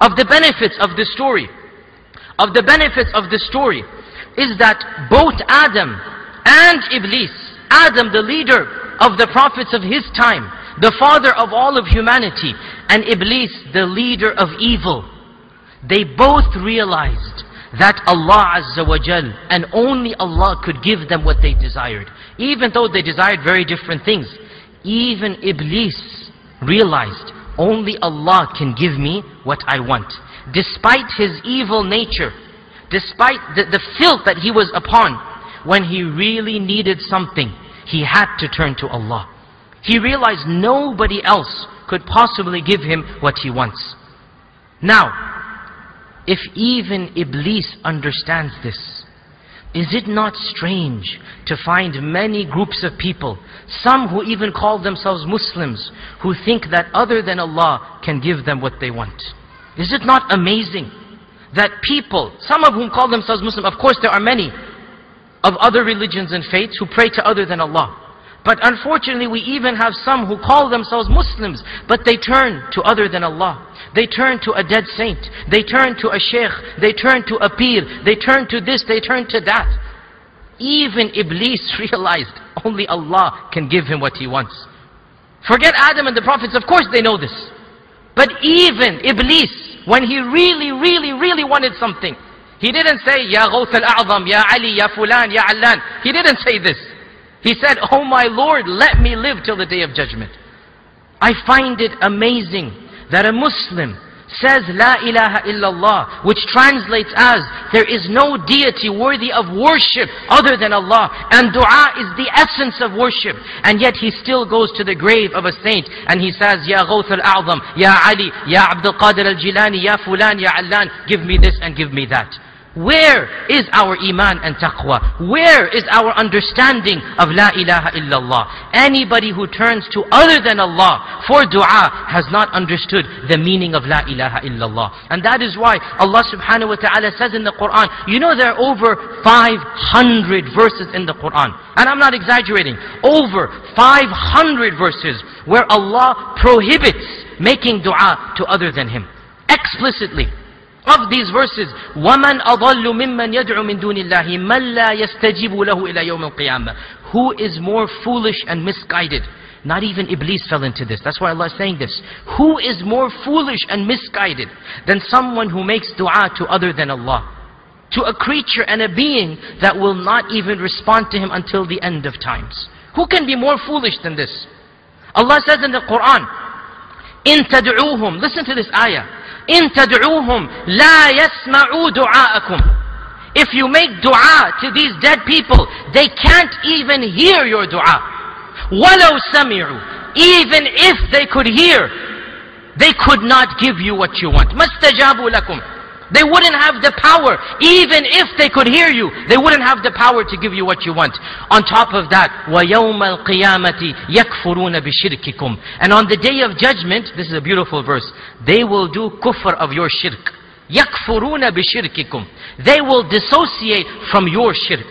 of the benefits of the story, is that both Adam and Iblis, Adam the leader of the prophets of his time, the father of all of humanity, and Iblis the leader of evil, they both realized that Allah Azza wa Jal and only Allah could give them what they desired. Even though they desired very different things, even Iblis realized only Allah can give me what I want. Despite his evil nature, despite the filth that he was upon, when he really needed something, he had to turn to Allah. He realized nobody else could possibly give him what he wants. Now, if even Iblis understands this, is it not strange to find many groups of people, some who even call themselves Muslims, who think that other than Allah can give them what they want? Is it not amazing that people, some of whom call themselves Muslim, of course there are many of other religions and faiths who pray to other than Allah. But unfortunately we even have some who call themselves Muslims, but they turn to other than Allah. They turn to a dead saint, they turn to a sheikh, they turn to a peer, they turn to this, they turn to that. Even Iblis realized only Allah can give him what he wants. Forget Adam and the prophets, of course they know this. But even Iblis, when he really wanted something, he didn't say, Ya Ghawth al-A'zam, Ya Ali, Ya Fulan, Ya Allan. He didn't say this. He said, Oh my Lord, let me live till the day of judgment. I find it amazing that a Muslim says La ilaha illallah, which translates as there is no deity worthy of worship other than Allah, and dua is the essence of worship, and yet he still goes to the grave of a saint and he says, Ya Ghawth al-A'zam, Ya Ali, Ya Abdul Qadir al-Jilani, Ya Fulan, Ya Allan, give me this and give me that. Where is our iman and taqwa? Where is our understanding of La ilaha illallah? Anybody who turns to other than Allah for dua has not understood the meaning of La ilaha illallah. And that is why Allah subhanahu wa ta'ala says in the Quran, you know there are over 500 verses in the Quran. And I'm not exaggerating. Over 500 verses where Allah prohibits making dua to other than Him. Explicitly. Of these verses, وَمَنْ أَضَلُّ مِمَّنْ يَدْعُ مِنْ دُونِ اللَّهِ مَنْ لَا يَسْتَجِبُ لَهُ إِلَى يَوْمِ الْقِيَامَةِ. Who is more foolish and misguided? Not even Iblis fell into this. That's why Allah is saying this. Who is more foolish and misguided than someone who makes dua to other than Allah? To a creature and a being that will not even respond to him until the end of times. Who can be more foolish than this? Allah says in the Quran, إِن تَدْعُوهُمْ. Listen to this ayah. إِن تَدْعُوهُمْ لَا يَسْمَعُوا دُعَاءَكُمْ. If you make dua to these dead people, they can't even hear your dua. وَلَوْ سَمِعُوا. Even if they could hear, they could not give you what you want. مَسْتَجَابُوا لَكُمْ. They wouldn't have the power. Even if they could hear you, they wouldn't have the power to give you what you want. On top of that, وَيَوْمَ الْقِيَامَةِ يَكْفُرُونَ بِشِرْكِكُمْ. And on the day of judgment, this is a beautiful verse, they will do kufr of your shirk. يَكْفُرُونَ بِشِرْكِكُمْ. They will dissociate from your shirk.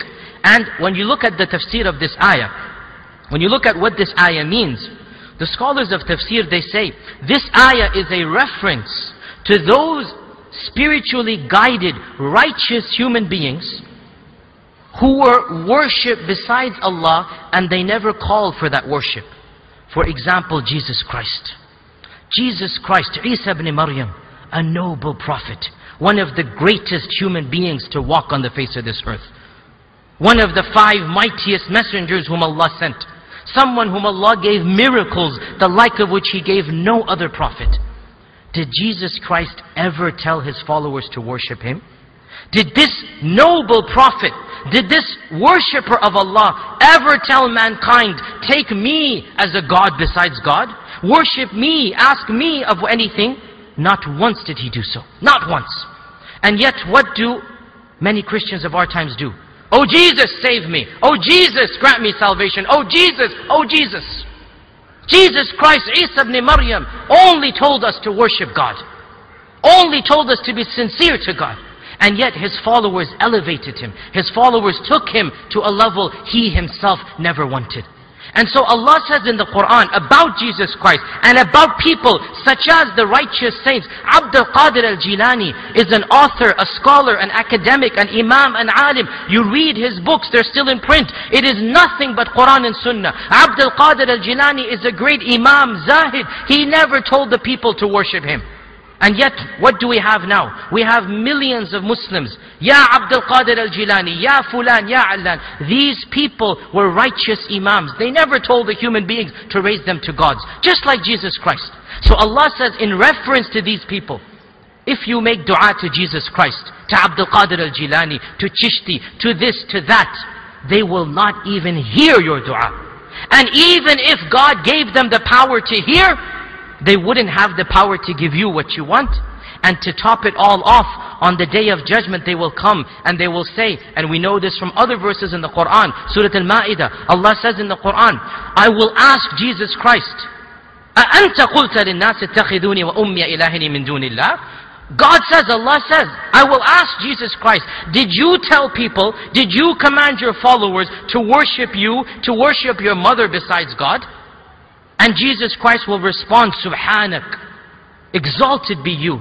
And when you look at the tafsir of this ayah, when you look at what this ayah means, the scholars of tafsir, they say, this ayah is a reference to those spiritually guided, righteous human beings who were worshipped besides Allah and they never called for that worship. For example, Jesus Christ. Jesus Christ, Isa ibn Maryam, a noble prophet, one of the greatest human beings to walk on the face of this earth. One of the 5 mightiest messengers whom Allah sent. Someone whom Allah gave miracles, the like of which He gave no other prophet. Did Jesus Christ ever tell His followers to worship Him? Did this noble prophet, did this worshipper of Allah ever tell mankind, take me as a god besides God? Worship me, ask me of anything? Not once did he do so. Not once. And yet what do many Christians of our times do? Oh Jesus, save me. Oh Jesus, grant me salvation. Oh Jesus, oh Jesus. Jesus Christ, Isa ibn Maryam, only told us to worship God. Only told us to be sincere to God. And yet His followers elevated Him. His followers took Him to a level He Himself never wanted. And so Allah says in the Quran about Jesus Christ and about people such as the righteous saints. Abd al-Qadir al-Jilani is an author, a scholar, an academic, an imam, an alim. You read his books, they're still in print. It is nothing but Quran and Sunnah. Abd al-Qadir al-Jilani is a great imam, zahid. He never told the people to worship him. And yet, what do we have now? We have millions of Muslims. Ya Abd al-Qadir al-Jilani, Ya Fulan, Ya Allan. These people were righteous imams. They never told the human beings to raise them to gods. Just like Jesus Christ. So Allah says in reference to these people, if you make dua to Jesus Christ, to Abd al-Qadir al-Jilani, to Chishti, to this, to that, they will not even hear your dua. And even if God gave them the power to hear, they wouldn't have the power to give you what you want. And to top it all off, on the day of judgment they will come and they will say, and we know this from other verses in the Quran, Surah Al-Ma'idah, Allah says in the Quran, I will ask Jesus Christ, أَأَنْتَ قُلْتَ لِلنَّاسِ اتَّخِذُونِي وَأُمِّيَ إِلَهِنِي مِن دُونِ اللَّهِ. God says, Allah says, I will ask Jesus Christ, did you tell people, did you command your followers to worship you, to worship your mother besides God? And Jesus Christ will respond, Subhanak, exalted be you.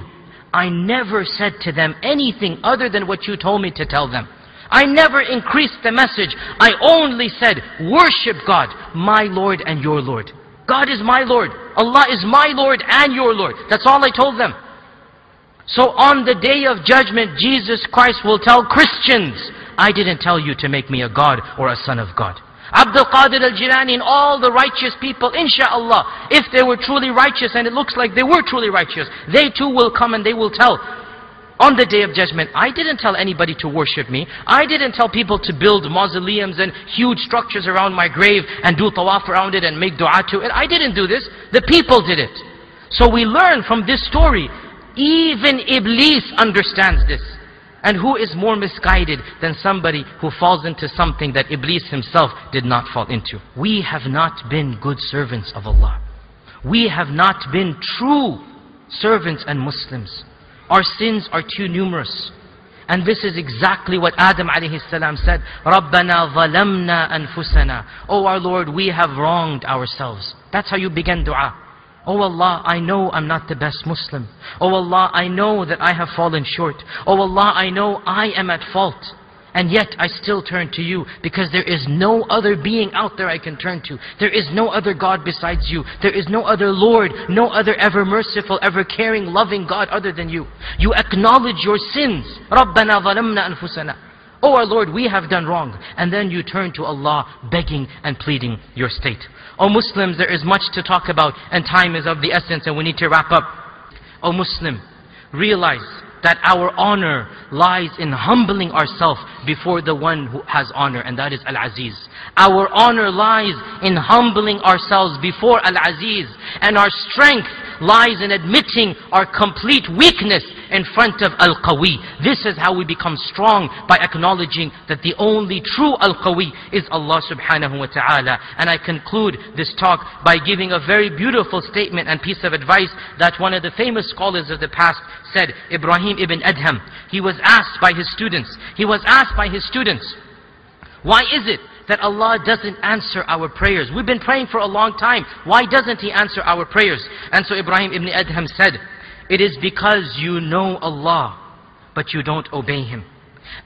I never said to them anything other than what you told me to tell them. I never increased the message. I only said, worship God, my Lord and your Lord. God is my Lord. Allah is my Lord and your Lord. That's all I told them. So on the day of judgment, Jesus Christ will tell Christians, I didn't tell you to make me a God or a son of God. Abd al-Qadir al-Jilani and all the righteous people, insha'Allah, if they were truly righteous, and it looks like they were truly righteous, they too will come and they will tell on the day of judgment, I didn't tell anybody to worship me. I didn't tell people to build mausoleums and huge structures around my grave and do tawaf around it and make dua to it. I didn't do this. The people did it. So we learn from this story, even Iblis understands this. And who is more misguided than somebody who falls into something that Iblis himself did not fall into? We have not been good servants of Allah. We have not been true servants and Muslims. Our sins are too numerous. And this is exactly what Adam alayhi salam said, رَبَّنَا ظَلَمْنَا أَنفُسَنَا. Oh our Lord, we have wronged ourselves. That's how you begin dua. Oh Allah, I know I'm not the best Muslim. Oh Allah, I know that I have fallen short. Oh Allah, I know I am at fault. And yet I still turn to you because there is no other being out there I can turn to. There is no other God besides you. There is no other Lord, no other ever merciful, ever caring, loving God other than you. You acknowledge your sins. رَبَّنَا ظَلَمْنَا أَنفُسَنَا. Oh our Lord, we have done wrong. And then you turn to Allah begging and pleading your state. Oh Muslims, there is much to talk about and time is of the essence and we need to wrap up. Oh Muslim, realize that our honor lies in humbling ourselves before the one who has honor, and that is Al-Aziz. Our honor lies in humbling ourselves before Al-Aziz, and our strength lies in admitting our complete weakness in front of Al-Qawi. This is how we become strong, by acknowledging that the only true Al-Qawi is Allah subhanahu wa ta'ala. And I conclude this talk by giving a very beautiful statement and piece of advice that one of the famous scholars of the past said, Ibrahim ibn Adham. He was asked by his students, why is it that Allah doesn't answer our prayers? We've been praying for a long time. Why doesn't He answer our prayers? And so Ibrahim ibn Adham said, it is because you know Allah, but you don't obey Him.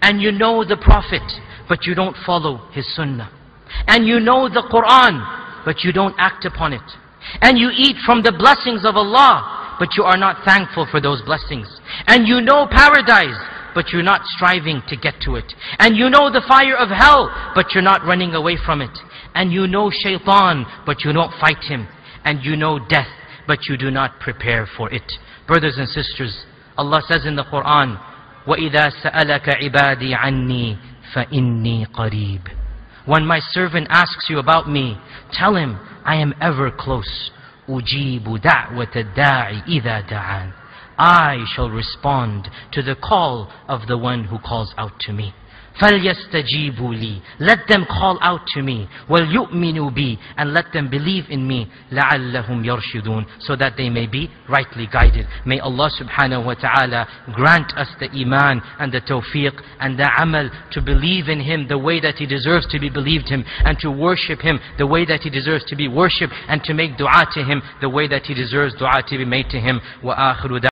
And you know the Prophet, but you don't follow his Sunnah. And you know the Quran, but you don't act upon it. And you eat from the blessings of Allah, but you are not thankful for those blessings. And you know paradise, but you're not striving to get to it. And you know the fire of hell, but you're not running away from it. And you know shaitan, but you don't fight him. And you know death, but you do not prepare for it. Brothers and sisters, Allah says in the Quran, وَإِذَا سَأَلَكَ عِبَادِي عَنِّي فَإِنِّي قَرِيبٌ. When my servant asks you about me, tell him, I am ever close. أُجِيبُ دَعْوَةَ الدَّاعِ إِذَا دَعَانِ. I shall respond to the call of the one who calls out to me. فَلْيَسْتَجِيبُوا لِي. Let them call out to me. وَلْيُؤْمِنُوا بِي. And let them believe in me. لَعَلَّهُمْ يَرْشُدُونَ. So that they may be rightly guided. May Allah subhanahu wa ta'ala grant us the iman and the tawfiq and the amal to believe in Him the way that He deserves to be believed Him, and to worship Him the way that He deserves to be worshipped, and to make dua to Him the way that He deserves dua to be made to Him. وَآخِرُ